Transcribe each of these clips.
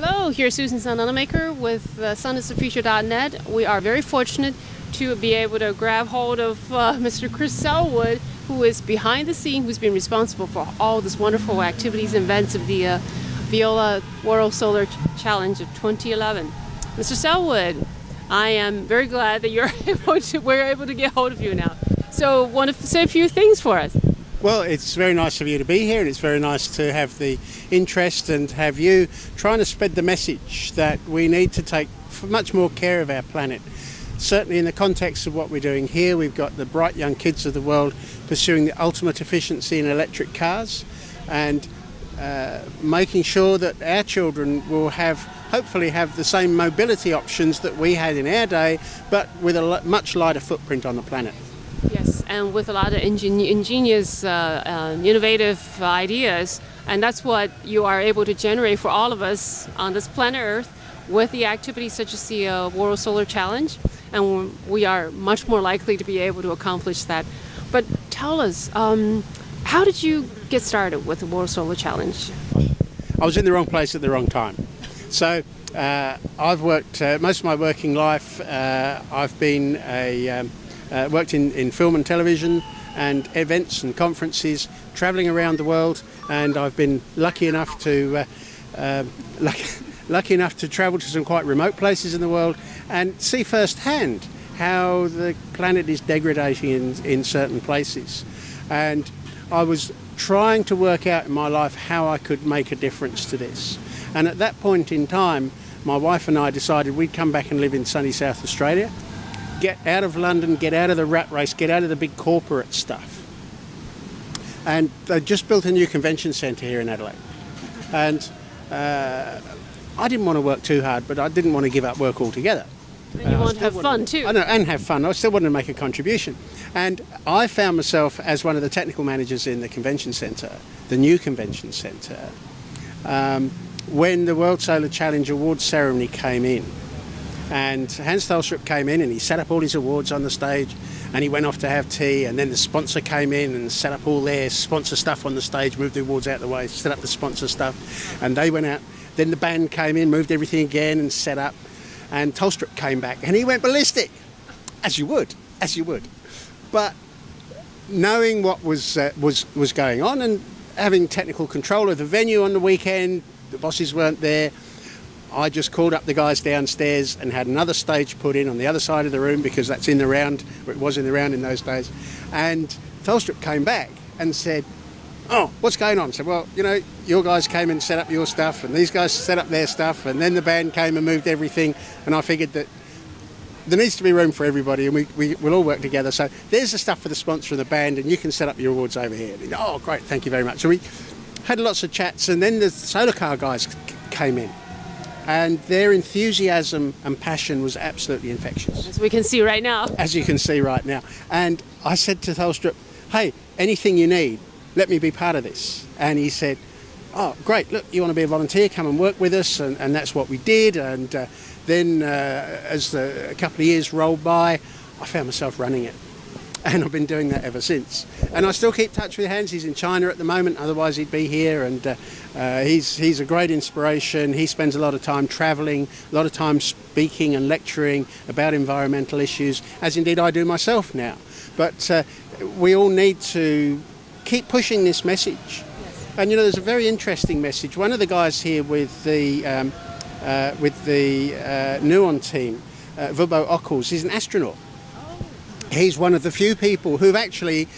Hello, here's Susan Sun Nunamaker with sunisthefuture.net. We are very fortunate to be able to grab hold of Mr. Chris Selwood, who is behind the scene, who's been responsible for all this wonderful activities and events of the Veolia World Solar Challenge of 2011. Mr. Selwood, I am very glad that you're able to, we're able to get hold of you now. So, want to say a few things for us? Well, it's very nice of you to be here, and it's very nice to have the interest and have you trying to spread the message that we need to take much more care of our planet. Certainly in the context of what we're doing here, we've got the bright young kids of the world pursuing the ultimate efficiency in electric cars and making sure that our children will hopefully have the same mobility options that we had in our day, but with a much lighter footprint on the planet. Yes, and with a lot of ingenious, innovative ideas, and that's what you are able to generate for all of us on this planet Earth with the activities such as the World Solar Challenge, and we are much more likely to be able to accomplish that. But tell us, how did you get started with the World Solar Challenge? I was in the wrong place at the wrong time. So I've worked, most of my working life, I've been a... worked in film and television and events and conferences, travelling around the world, and I've been lucky enough to travel to some quite remote places in the world and see firsthand how the planet is degrading in certain places. And I was trying to work out in my life how I could make a difference to this. And at that point in time, my wife and I decided we'd come back and live in sunny South Australia. Get out of London, get out of the rat race, get out of the big corporate stuff. And they just built a new convention centre here in Adelaide. And I didn't want to work too hard, but I didn't want to give up work altogether. And you want to have fun too. I know, and have fun. I still wanted to make a contribution. And I found myself as one of the technical managers in the convention centre, the new convention centre, when the World Solar Challenge Awards ceremony came in. And Hans Tholstrup came in and he set up all his awards on the stage, and he went off to have tea, and then the sponsor came in and set up all their sponsor stuff on the stage, moved the awards out of the way, set up the sponsor stuff, and they went out. Then the band came in, moved everything again and set up, and Tholstrup came back and he went ballistic, as you would. But knowing what was going on and having technical control of the venue on the weekend, the bosses weren't there, I just called up the guys downstairs and had another stage put in on the other side of the room, because that's in the round, or it was in the round in those days. And Tholstrup came back and said, "Oh, what's going on?" I said, "Well, you know, your guys came and set up your stuff, and these guys set up their stuff, and then the band came and moved everything, and I figured that there needs to be room for everybody, and we'll all work together. So there's the stuff for the sponsor and the band, and you can set up your awards over here." And, "Oh, great, thank you very much." So we had lots of chats, and then the solar car guys came in. And their enthusiasm and passion was absolutely infectious. As we can see right now. As you can see right now. And I said to Tholstrup, "Hey, anything you need, let me be part of this." And he said, "Oh, great, look, you want to be a volunteer, come and work with us." And that's what we did. And then as a couple of years rolled by, I found myself running it. And I've been doing that ever since. And I still keep touch with Hans. He's in China at the moment, otherwise he'd be here. And he's a great inspiration. He spends a lot of time travelling, a lot of time speaking and lecturing about environmental issues, as indeed I do myself now. But we all need to keep pushing this message. And you know, there's a very interesting message. One of the guys here with the Nuon team, Vubo Ockels, he's an astronaut. He's one of the few people who've actually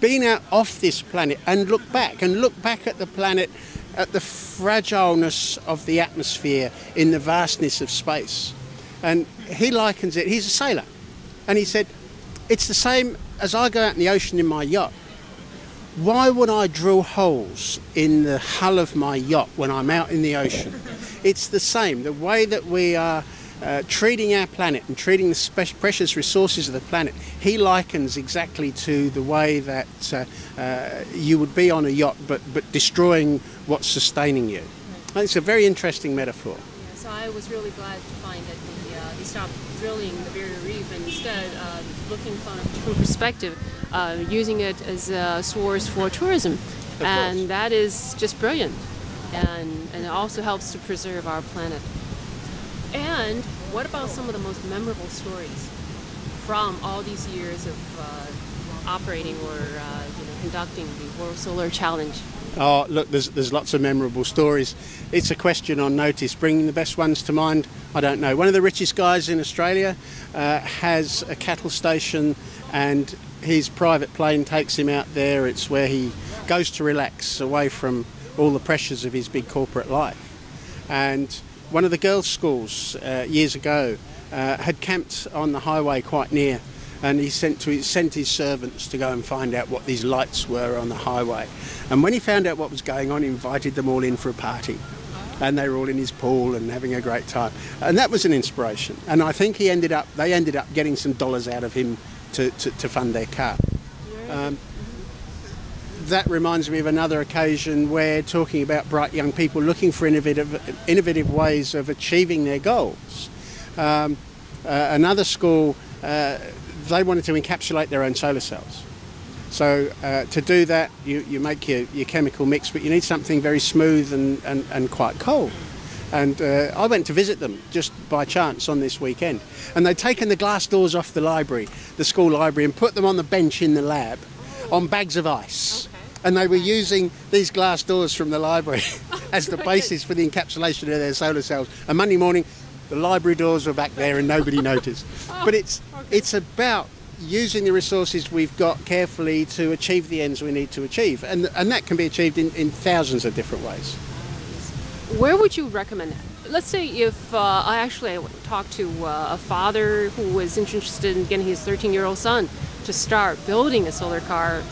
been out off this planet and looked back at the planet, at the fragileness of the atmosphere in the vastness of space. And he likens it, he's a sailor, and he said, "It's the same as I go out in the ocean in my yacht. Why would I drill holes in the hull of my yacht when I'm out in the ocean?" It's the same, the way that we are treating our planet and treating the precious resources of the planet. He likens exactly to the way that you would be on a yacht but destroying what's sustaining you. Right. It's a very interesting metaphor. Yeah, so I was really glad to find that they stopped drilling the barrier reef and instead looking from a different perspective, using it as a source for tourism. And that is just brilliant. And it also helps to preserve our planet. And what about some of the most memorable stories from all these years of operating or conducting the World Solar Challenge? Oh, look, there's lots of memorable stories. It's a question on notice, bringing the best ones to mind. I don't know. One of the richest guys in Australia has a cattle station, and his private plane takes him out there. It's where he goes to relax away from all the pressures of his big corporate life. And one of the girls' schools years ago had camped on the highway quite near, and he sent his servants to go and find out what these lights were on the highway. And when he found out what was going on, he invited them all in for a party. And they were all in his pool and having a great time. And that was an inspiration. And I think they ended up getting some dollars out of him to fund their car. That reminds me of another occasion where, talking about bright young people looking for innovative ways of achieving their goals. Another school, they wanted to encapsulate their own solar cells. So to do that, you make your chemical mix, but you need something very smooth and quite cold. And I went to visit them just by chance on this weekend. And they'd taken the glass doors off the library, the school library, and put them on the bench in the lab on bags of ice. Okay. And they were using these glass doors from the library as the basis for the encapsulation of their solar cells. And Monday morning, the library doors were back there and nobody noticed. But it's about using the resources we've got carefully to achieve the ends we need to achieve. And that can be achieved in thousands of different ways. Where would you recommend that? Let's say if I talked to a father who was interested in getting his 13-year-old son to start building a solar car.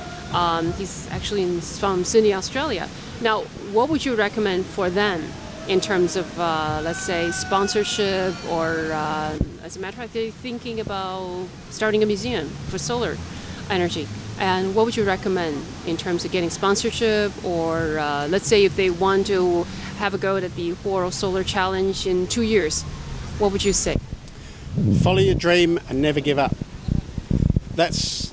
He's actually from Sydney, Australia. Now, what would you recommend for them? In terms of, let's say, sponsorship, or as a matter of fact, thinking about starting a museum for solar energy. And what would you recommend in terms of getting sponsorship, or let's say if they want to have a go at the World Solar Challenge in 2 years, what would you say? Follow your dream and never give up. That's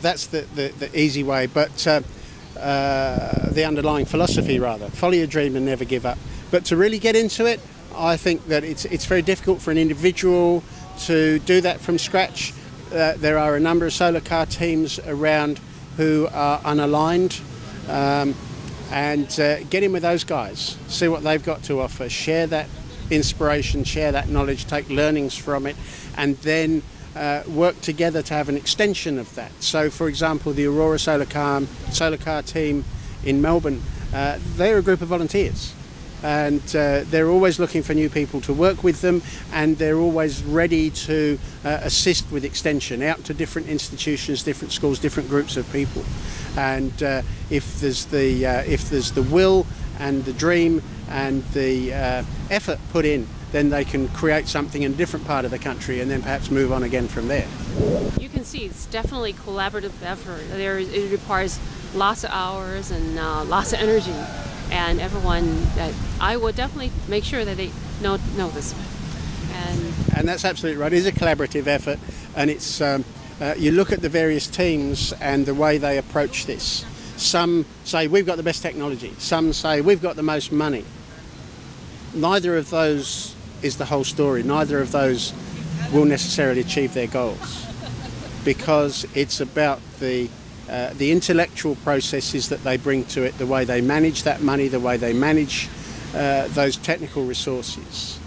the easy way, but the underlying philosophy, rather. Follow your dream and never give up. But to really get into it, I think that it's very difficult for an individual to do that from scratch. There are a number of solar car teams around who are unaligned, and get in with those guys, see what they've got to offer, share that inspiration, share that knowledge, take learnings from it, and then work together to have an extension of that. So, for example, the Aurora Solar Car team in Melbourne, they're a group of volunteers, and they're always looking for new people to work with them, and they're always ready to assist with extension out to different institutions, different schools, different groups of people. And if there's the will and the dream and the effort put in, then they can create something in a different part of the country and then perhaps move on again from there. You can see it's definitely collaborative effort. It requires lots of hours and lots of energy, and everyone, I will definitely make sure that they know this. And that's absolutely right. It is a collaborative effort, and it's you look at the various teams and the way they approach this. Some say we've got the best technology, some say we've got the most money. Neither of those is the whole story. Neither of those will necessarily achieve their goals, because it's about the intellectual processes that they bring to it, the way they manage that money, the way they manage those technical resources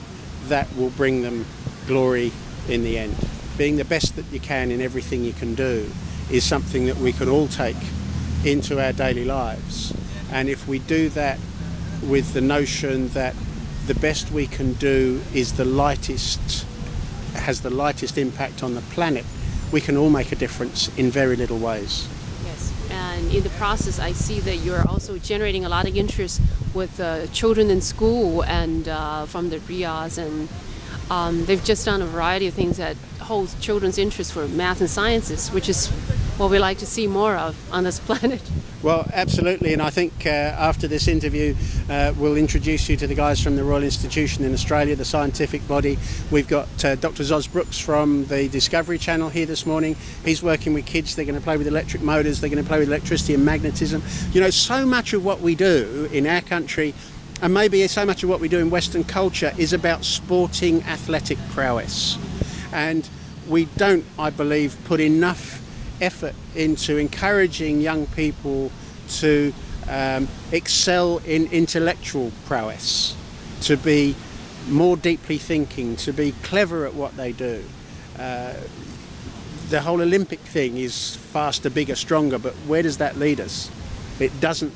that will bring them glory in the end. Being the best that you can in everything you can do is something that we can all take into our daily lives. And if we do that with the notion that the best we can do is the lightest, has the lightest impact on the planet, we can all make a difference in very little ways. Yes, and in the process I see that you're also generating a lot of interest with children in school and from the RIAs, and they've just done a variety of things that holds children's interest for math and sciences, which is what we like to see more of on this planet. Well, absolutely, and I think after this interview we'll introduce you to the guys from the Royal Institution in Australia, the scientific body. We've got Dr. Zos Brooks from the Discovery Channel here this morning. He's working with kids. They're going to play with electric motors, they're going to play with electricity and magnetism. You know, so much of what we do in our country And maybe so much of what we do in Western culture is about sporting athletic prowess. And we don't, I believe, put enough effort into encouraging young people to excel in intellectual prowess, to be more deeply thinking, to be clever at what they do. The whole Olympic thing is faster, bigger, stronger, but where does that lead us? It doesn't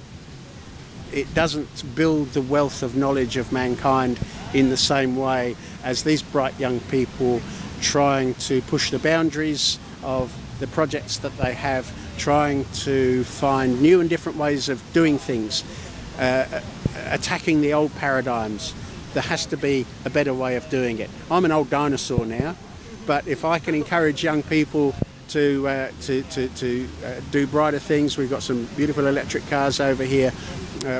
build the wealth of knowledge of mankind in the same way as these bright young people trying to push the boundaries of the projects that they have, trying to find new and different ways of doing things, attacking the old paradigms. There has to be a better way of doing it. I'm an old dinosaur now, but if I can encourage young people to do brighter things, we've got some beautiful electric cars over here.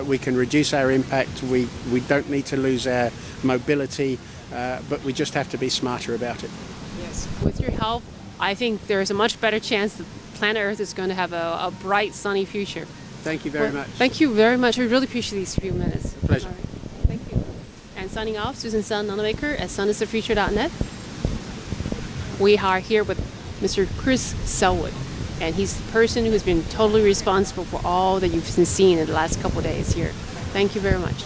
We can reduce our impact. We don't need to lose our mobility, but we just have to be smarter about it. Yes, with your help, I think there's a much better chance that planet Earth is going to have a bright, sunny future. Thank you very much. Thank you very much. We really appreciate these few minutes. Pleasure. All right. Thank you. And signing off, Susan Sun Nunamaker at sunisthefuture.net. We are here with Mr. Chris Selwood, and he's the person who's been totally responsible for all that you've seen in the last couple of days here. Thank you very much.